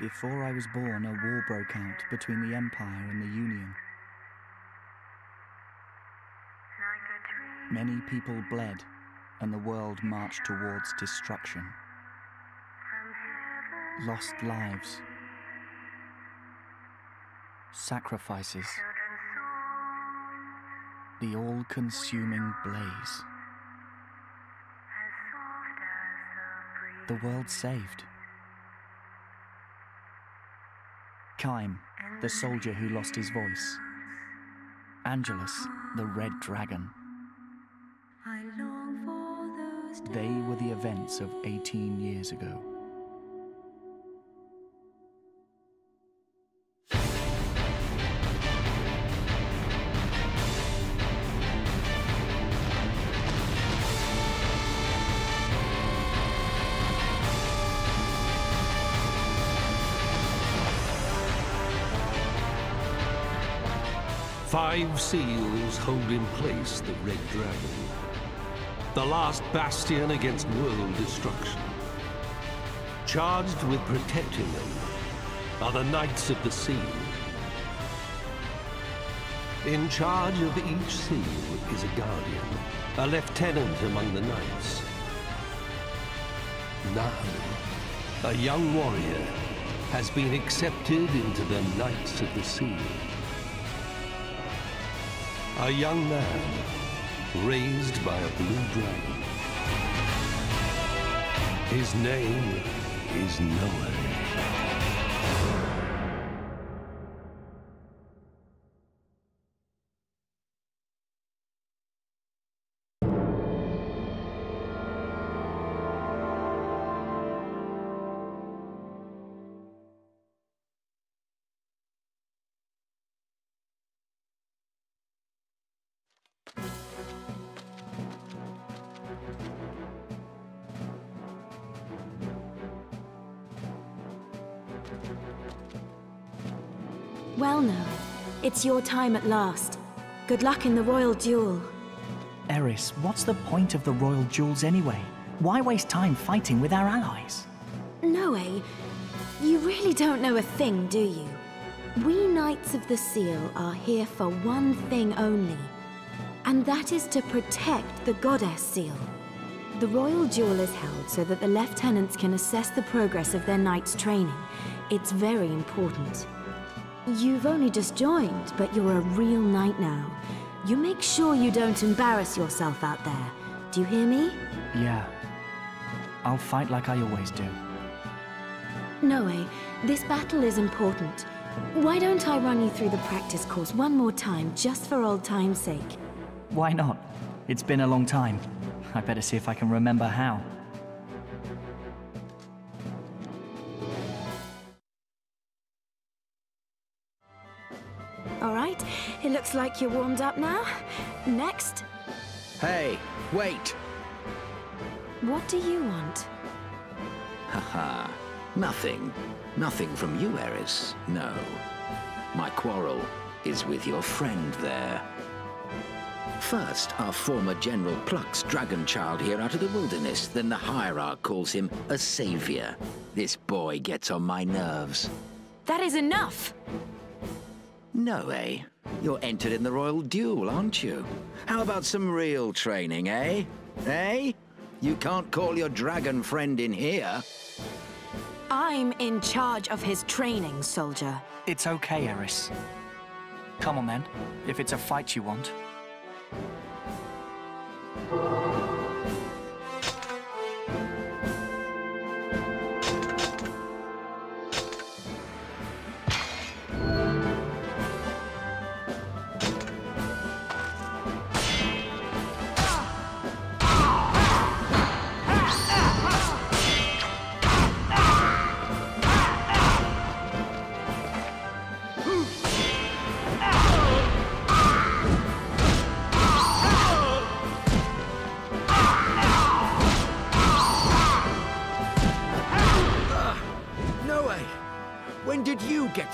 Before I was born, a war broke out between the Empire and the Union. Many people bled, and the world marched towards destruction. Lost lives. Sacrifices. The all-consuming blaze. The world saved. Kaim, the soldier who lost his voice. Angelus, the Red Dragon. They were the events of 18 years ago. Five seals hold in place the Red Dragon, the last bastion against world destruction. Charged with protecting them are the Knights of the Seal. In charge of each seal is a guardian, a lieutenant among the knights. Now, a young warrior has been accepted into the Knights of the Seal. A young man, raised by a blue dragon. His name is Nowe. Well, now, it's your time at last. Good luck in the Royal Duel. Eris, what's the point of the Royal Duels anyway? Why waste time fighting with our allies? Nowe, you really don't know a thing, do you? We Knights of the Seal are here for one thing only, and that is to protect the Goddess Seal. The Royal Duel is held so that the lieutenants can assess the progress of their knight's training. It's very important. You've only just joined, but you're a real knight now. You make sure you don't embarrass yourself out there. Do you hear me? Yeah. I'll fight like I always do. Nowe, this battle is important. Why don't I run you through the practice course one more time, just for old time's sake? Why not? It's been a long time. I better see if I can remember how. It looks like you're warmed up now. Next. Hey, wait! What do you want? Haha, nothing. Nothing from you, Eris. No. My quarrel is with your friend there. First, our former general plucks Dragon Child here out of the wilderness, then the Hierarch calls him a savior. This boy gets on my nerves. That is enough! No, eh? You're entered in the Royal Duel, aren't you? How about some real training, eh? Eh? You can't call your dragon friend in here. I'm in charge of his training, soldier. It's okay, Eris. Come on, then, if it's a fight you want.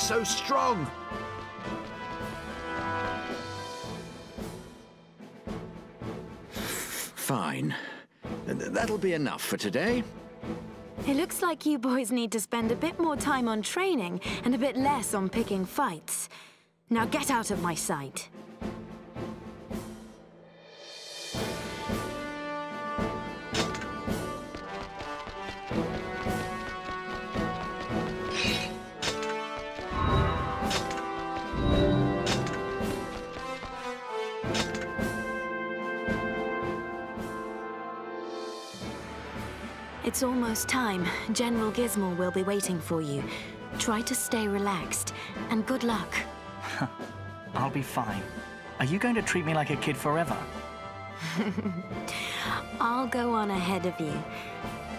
So strong! Fine. That'll be enough for today. It looks like you boys need to spend a bit more time on training and a bit less on picking fights. Now get out of my sight. It's almost time. General Gismor will be waiting for you. Try to stay relaxed, and good luck. I'll be fine. Are you going to treat me like a kid forever? I'll go on ahead of you.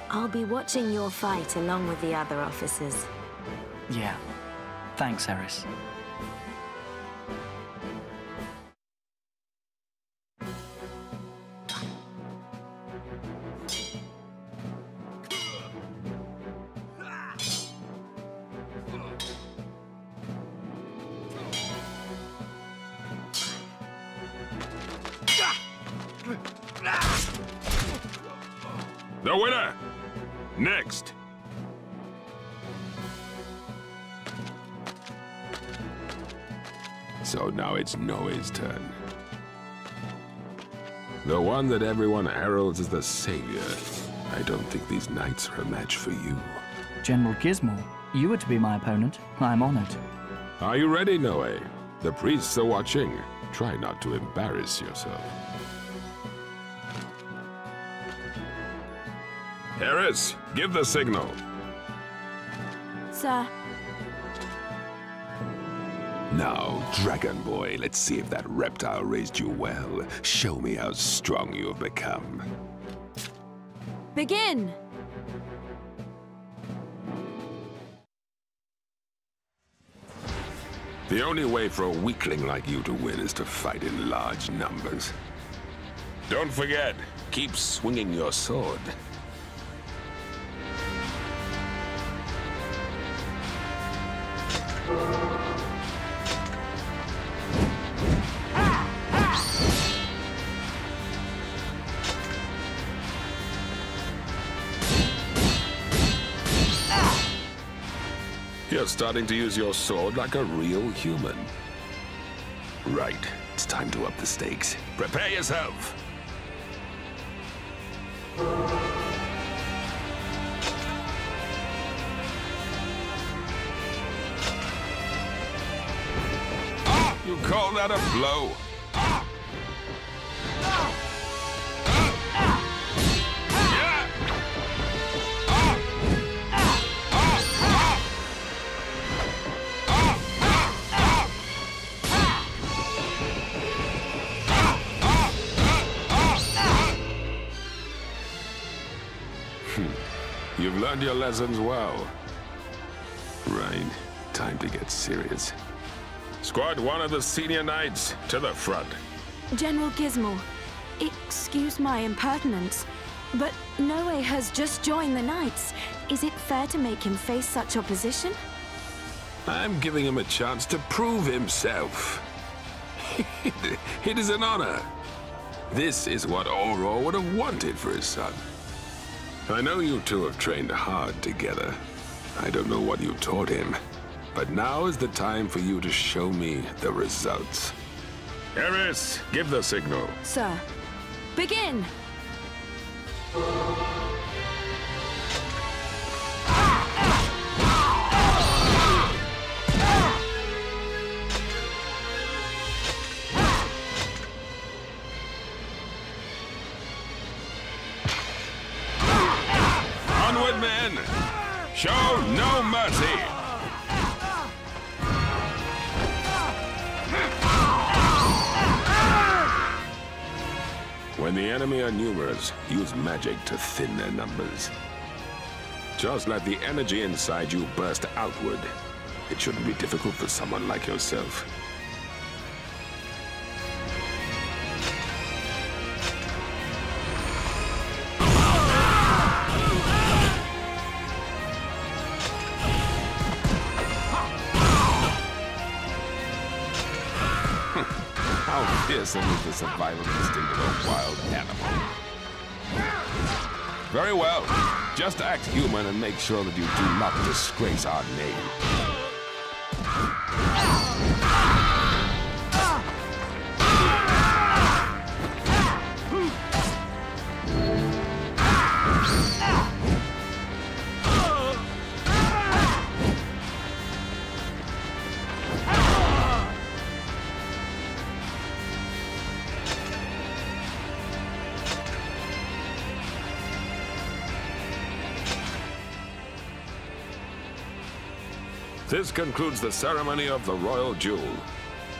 I'll be watching your fight along with the other officers. Yeah. Thanks, Eris. The winner! Next! So now it's Nowe's turn. The one that everyone heralds as the savior. I don't think these knights are a match for you. General Gismor, you were to be my opponent. I'm honored. Are you ready, Nowe? The priests are watching. Try not to embarrass yourself. Eris, give the signal. Sir. Now, Dragon Boy, let's see if that reptile raised you well. Show me how strong you have become. Begin! The only way for a weakling like you to win is to fight in large numbers. Don't forget, keep swinging your sword. You're starting to use your sword like a real human. Right, it's time to up the stakes. Prepare yourself! Ah! You call that a blow? Ah! You've learned your lessons well. Right, time to get serious. Squad one of the senior knights to the front. General Gismor, excuse my impertinence, but Nowe has just joined the knights. Is it fair to make him face such opposition? I'm giving him a chance to prove himself. It is an honor. This is what Oror would have wanted for his son. I know you two have trained hard together. I don't know what you taught him, but now is the time for you to show me the results. Eris, give the signal. Sir, begin! Men, show no mercy. When the enemy are numerous, use magic to thin their numbers. Just let the energy inside you burst outward. It shouldn't be difficult for someone like yourself. How fearsome is the survival instinct of a wild animal? Very well. Just act human and make sure that you do not disgrace our name. This concludes the ceremony of the Royal Duel.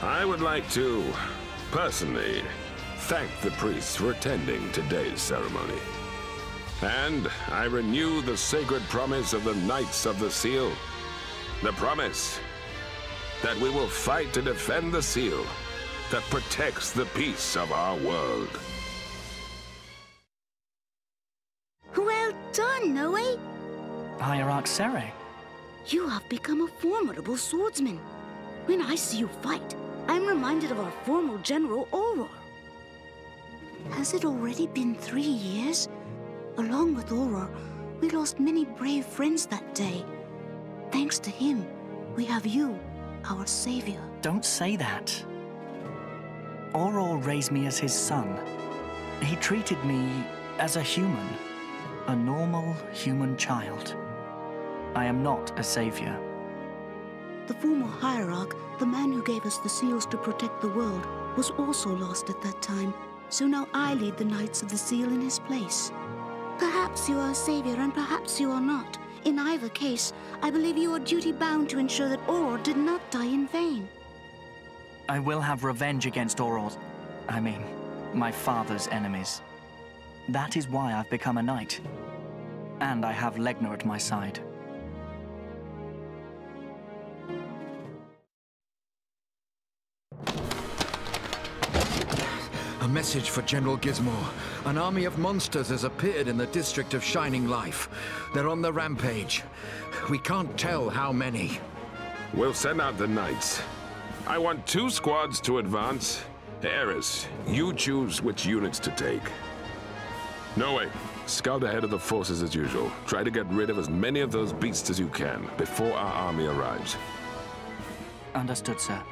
I would like to, personally, thank the priests for attending today's ceremony. And I renew the sacred promise of the Knights of the Seal. The promise that we will fight to defend the seal that protects the peace of our world. Well done, Nowe. Hierarch Serek. You have become a formidable swordsman. When I see you fight, I'm reminded of our former general, Oror. Has it already been 3 years? Along with Oror, we lost many brave friends that day. Thanks to him, we have you, our savior. Don't say that. Oror raised me as his son. He treated me as a human, a normal human child. I am not a savior. The former hierarch, the man who gave us the seals to protect the world, was also lost at that time, so now I lead the Knights of the Seal in his place. Perhaps you are a savior and perhaps you are not. In either case, I believe you are duty-bound to ensure that Oror did not die in vain. I will have revenge against Oror's, I mean, my father's enemies. That is why I've become a knight. And I have Legna at my side. A message for General Gismor. An army of monsters has appeared in the District of Shining Life. They're on the rampage. We can't tell how many. We'll send out the knights. I want 2 squads to advance. Eris, you choose which units to take. Nowe, scout ahead of the forces as usual. Try to get rid of as many of those beasts as you can before our army arrives. Understood, sir.